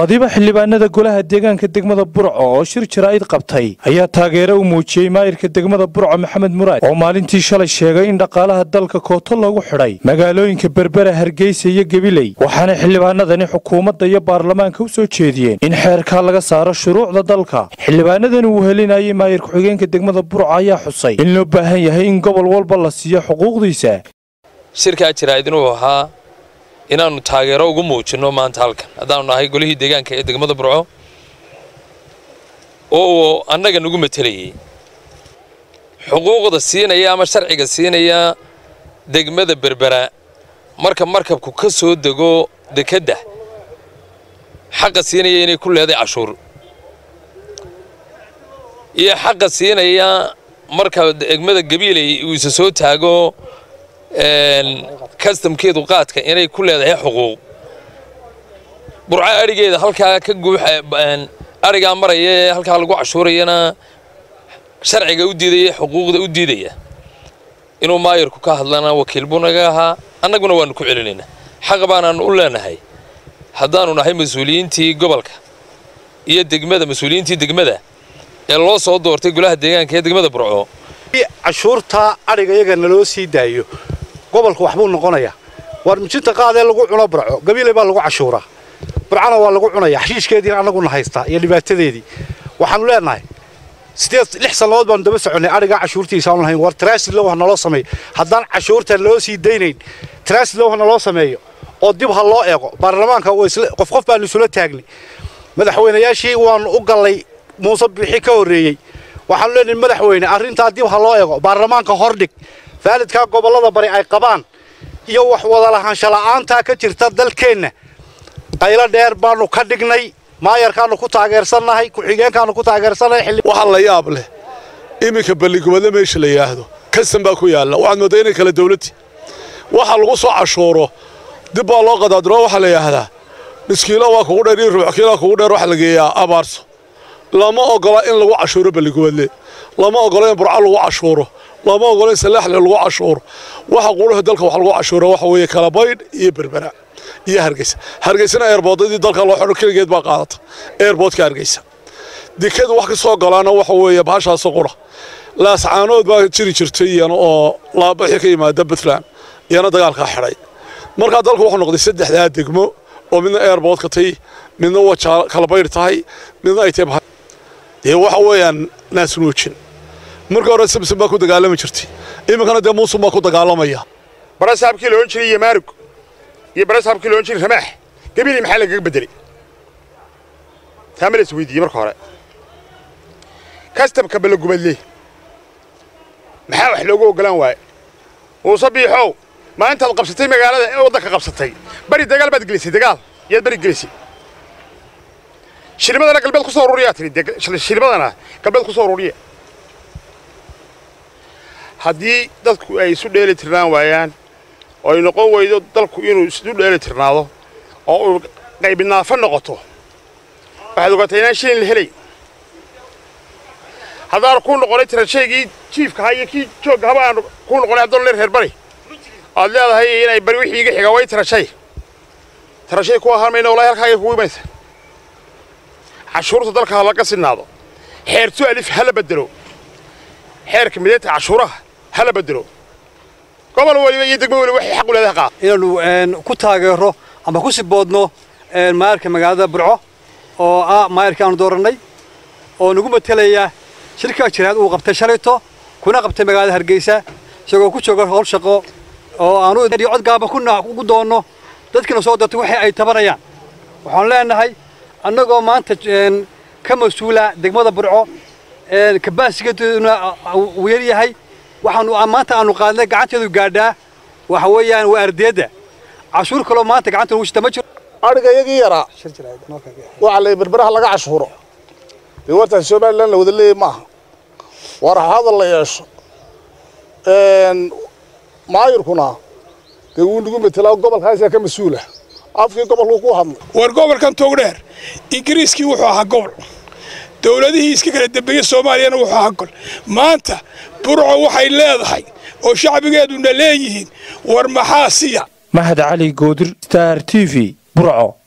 badiba xillibaanada golaha deegaanka degmada Burco oo shir jaraa'id qabtay ayaa taageero u muujiyay maayirka degmada Burco Maxamed Muraad oo maalintii shalay sheegay in dhaqaalaha dalka kooto lagu xiray magaalooyinka Berbera Hargeysa iyo Gabiley waxaana xillibaanadani xukuumadda iyo baarlamaanka u soo jeediyeen in xeerka laga saaro shuruucda dalka xillibaanadani uu helinayay maayirka xigeenka degmada Burco ayaa xusay in loo baahan yahay in gobol walba la siiyo xuquuqdiisa shirka jaraa'id inuu ahaa inaanu taageero ugu muujino maanta halkan hadaan nahay golihii deegaanka ee degmada Burco oo annaga nagu metelay xuquuqda siinaya ama sharciga siinaya degmada Berbera marka markabku ka soo dego dekada xaq siinaya inay ku leedahay cashuur iyo xaq siinaya marka degmada Gabiley uu soo taago custom keedu qaadka inay ku leedahay xuquuq burca arigeeda halka ka guuxay ariga maraya halka lagu cashuurayna sharciga u diiday xuquuqda u diiday inuu maayirku ka hadlana wakiil bunaga aha annaguna waan ku celinayna xaq baanan u leenahay hadaanu nahay mas'uuliyiintii gobolka iyo degmada mas'uuliyiintii degmada ee loo soo doortay golaha deegaanka ee degmada Burco عشورتا أرجع يجنلوسي دايو قبل كوحبون نقنايا والمجتمع قاعد لقو عنا برع قبل يبالغو عشورة برعنا والقو عنا يحشيش كده أنا قلنا هيستا يلي بتديدي وحنولنا ستيت لحسن الله بند بس عنا أرجع عشورتي سالنا هين ورتراس لو هن الله سمي هذان عشورتا لوسي دينين تراس لو هن الله سمي أضيبها الله يقو برلمان كويس قفقف بالنسولة تاجني ماذا حوينا يا شيء وان أقلي موصب الحكاوري waxaan leenahay madaxweyne arinta dib haloo eego baarlamaanka hordhig faaladka gobolada bari ay qabaan iyo wax wada lahaansha la'aanta ka jirta dalkeena qaylo dheer baanu ka dhignay maayarkaanu ku taageersanahay ku xigeenkaanu ku taageersanahay waxa la yaab leh imika baligumada meesha la yaahdo kasan baa ku yaala waad madaynay kala dawladti waxa lagu soo cashuuro dib baa loo qadaadro waxa la yaahdaa miskiilo waa kugu dheer ruuxkiilo kugu dheer wax lageeyaa abaarso لما أقول إن لو عشورة بالجوالي، لما أقول إن برع لو عشورة، لما أقول إن سلاح لو عشورة، وحقوله هدلك وحلو عشورة وحوي كلابين يبربرع، يهرجس، هرجسنا إيرباض دي دلك الله حلو كل جد بقاعات، إيرباض كهرجس، دي كده واحد صاق قالنا وحوي بحشة صقرة، لا سعانود بقى تشري شرتي أنا لا بحكي ما دبت لعن، أنا دجال كحري، مركز دلك واحد نقدي سد حداد دقمو، ومن إيرباض كتي، من هو كلابين تاي، من أي تبه. يوحويان ناس نوتشين مركور السبسب ما كنت قال لهم شرتي إما كانت موسو ما كنت قال لهم إياه براس أبكي لونشري يمارك يبراس أبكي لونشري سماح قبل محلك بدري تعمل سويدي مركورة كاستم قبل قبل لي محاو حلوقو قلان واي وصبيحو ما أنت القبصتين مقالة وضك قبصتين بري دقال باد قليسي دقال يد بري قليسي شريمة أنا قلبت خصوصا روريات شريمة أنا قلبت خصوصا رورية هدي دلك أي سود ليلة ترنا ويان أو ينقو ويدو دلك ينو سود ليلة ترنا أو قيبنا فن قطه بعد قطينا شيء الهلي هذا ركون قريت رشيء كي كيف هاي كي شو جابا ركون قريت دولار هربري الله هاي هنا يبروي يجي حقوي ترشيء كوهر من ولا يركح يكوي مثل عشورة دلك هلاك السنادو حيرتو ألف هلا بدلو حير كمية عشورة هلا بدلو قبل هو يدقوا الوحي حقوا له قا إنه إن كتاجره أما كوسي بودنه المارك مقعدة برعه أو مارك عن دورني أو نقوم بتلية شركة شريت وقبت شريته كنا قبت مقعدة هرجيسة شقوا كتشقوا هول شقوا أو أنو دري عد قابا كنا قدونه تذكرنا صوت توحي أي تبريان وحنا لنا أنا قوم أنت كمسؤولة دقمة برعو كباس كده ويري هاي وحنو أمانة أنا قاعدة قعدت وقاعدة وحويا وأرديدة عشور كلمات قعدت وش تمشي أرجع يجي يرى وعلى بربرها لقى عشهوره في وقت الشباب لنا وذلي معه وراح هذا الله يعش ما يركونه يقولون بتلاقوا قبل خمسة كمسؤولة afkii gobolku hadlo war gobolkan toogdheer ingiriiski wuxuu ahaa gobol dawladihii iska kala dambeeyay Soomaaliya wuxuu ahaa gol maanta Burco waxay leedahay oo shacbigeedu leeyihiin war maxaasiya Mahad Cali Goodir Star TV Burco